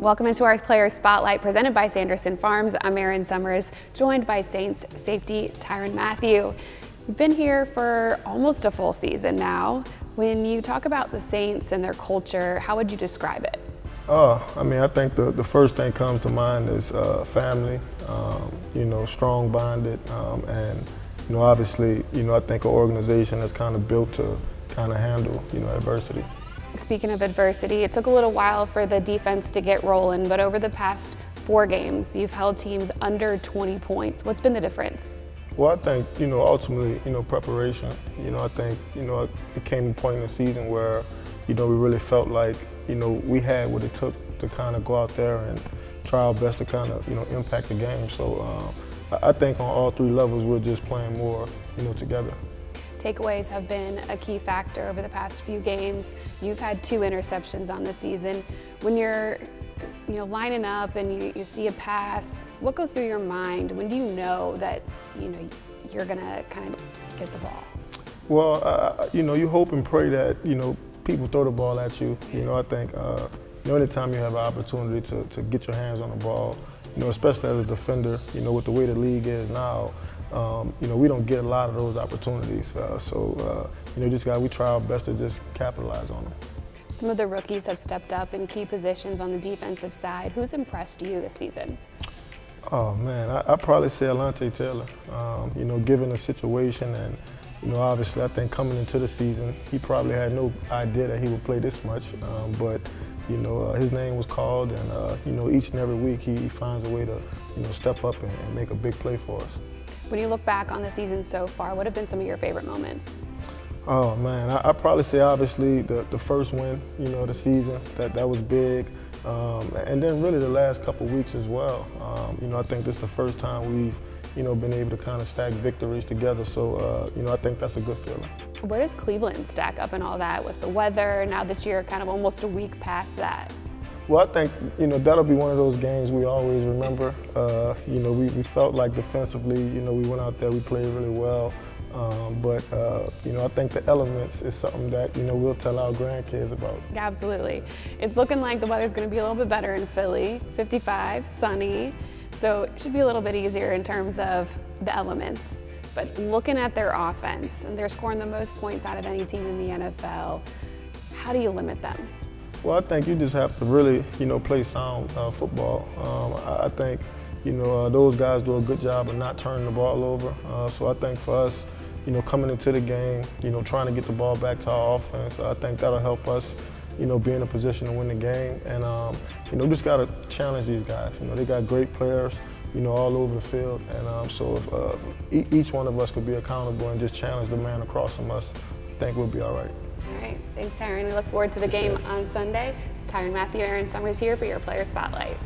Welcome into our Player Spotlight presented by Sanderson Farms. I'm Erin Summers, joined by Saints safety Tyrann Mathieu. You've been here for almost a full season now. When you talk about the Saints and their culture, how would you describe it? I mean, I think the first thing comes to mind is family, you know, strong bonded, and, you know, obviously, you know, I think an organization that's kind of built to kind of handle, you know, adversity. Speaking of adversity, it took a little while for the defense to get rolling, but over the past 4 games, you've held teams under 20 points. What's been the difference? Well, I think, you know, ultimately, you know, preparation. You know, I think, you know, it came to a point in the season where, you know, we really felt like, you know, we had what it took to kind of go out there and try our best to kind of, you know, impact the game. So I think on all 3 levels, we're just playing more, you know, together. Takeaways have been a key factor over the past few games. You've had 2 interceptions on the season. When you're, you know, lining up and you see a pass, what goes through your mind? When do you know that, you know, you're gonna kind of get the ball? Well, you know, you hope and pray that, you know, people throw the ball at you. You know, I think you know, anytime you have an opportunity to get your hands on the ball, you know, especially as a defender, you know, with the way the league is now, you know, we don't get a lot of those opportunities. You know, we try our best to just capitalize on them. Some of the rookies have stepped up in key positions on the defensive side. Who's impressed you this season? Oh man, I'd probably say Alante Taylor. You know, given the situation and, you know, obviously I think coming into the season, he probably had no idea that he would play this much, but, you know, his name was called and, you know, each and every week he finds a way to, you know, step up and make a big play for us. When you look back on the season so far, what have been some of your favorite moments? Oh man, I'd probably say obviously the first win, you know, of the season, that was big. And then really the last couple weeks as well. You know, I think this is the first time we've, you know, been able to kind of stack victories together. So, you know, I think that's a good feeling. Where does Cleveland stack up in all that with the weather now that you're kind of almost a week past that? Well, I think, you know, that'll be one of those games we always remember. You know, we felt like defensively, you know, we went out there, we played really well. You know, I think the elements is something that, you know, we'll tell our grandkids about. Absolutely. It's looking like the weather's going to be a little bit better in Philly, 55, sunny. So it should be a little bit easier in terms of the elements. But looking at their offense, and they're scoring the most points out of any team in the NFL, how do you limit them? Well, I think you just have to really, you know, play sound football. I think, you know, those guys do a good job of not turning the ball over. So I think for us, you know, coming into the game, you know, trying to get the ball back to our offense, I think that'll help us, you know, be in a position to win the game. And, you know, just got to challenge these guys. You know, they got great players, you know, all over the field. And so if each one of us could be accountable and just challenge the man across from us, I think we'll be all right. All right, thanks Tyrann. We look forward to the game on Sunday. It's Tyrann Mathieu, Erin Summers here for your Player Spotlight.